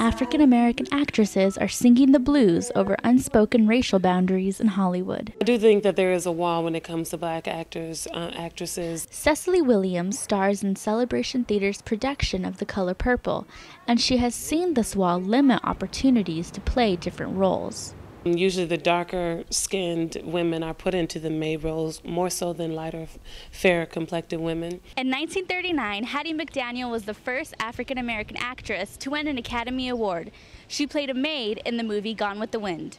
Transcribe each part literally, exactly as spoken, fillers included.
African-American actresses are singing the blues over unspoken racial boundaries in Hollywood. I do think that there is a wall when it comes to black actors, uh, actresses. Cecily Williams stars in Celebration Theatre's production of The Color Purple, and she has seen this wall limit opportunities to play different roles. Usually the darker-skinned women are put into the maid roles more so than lighter, fairer-complected women. In nineteen thirty-nine, Hattie McDaniel was the first African-American actress to win an Academy Award. She played a maid in the movie Gone with the Wind.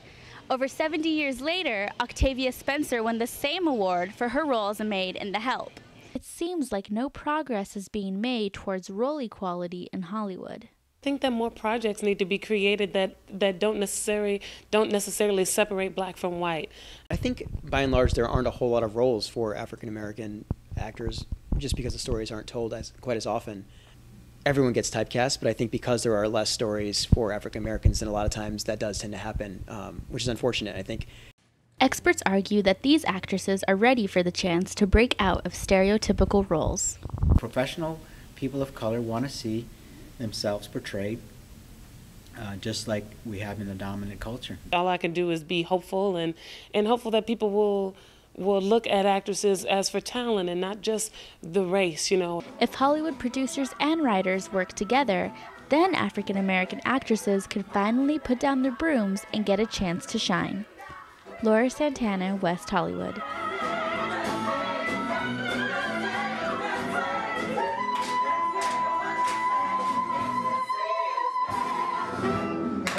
Over seventy years later, Octavia Spencer won the same award for her role as a maid in The Help. It seems like no progress is being made towards role equality in Hollywood. I think that more projects need to be created that, that don't necessarily don't necessarily separate black from white. I think by and large there aren't a whole lot of roles for African American actors just because the stories aren't told as quite as often. Everyone gets typecast, but I think because there are less stories for African Americans, and a lot of times that does tend to happen, um, which is unfortunate, I think. Experts argue that these actresses are ready for the chance to break out of stereotypical roles. Professional people of color want to see themselves portrayed uh, just like we have in the dominant culture. All I can do is be hopeful and, and hopeful that people will, will look at actresses as for talent and not just the race, you know. If Hollywood producers and writers work together, then African American actresses can finally put down their brooms and get a chance to shine. Laura Santana, West Hollywood.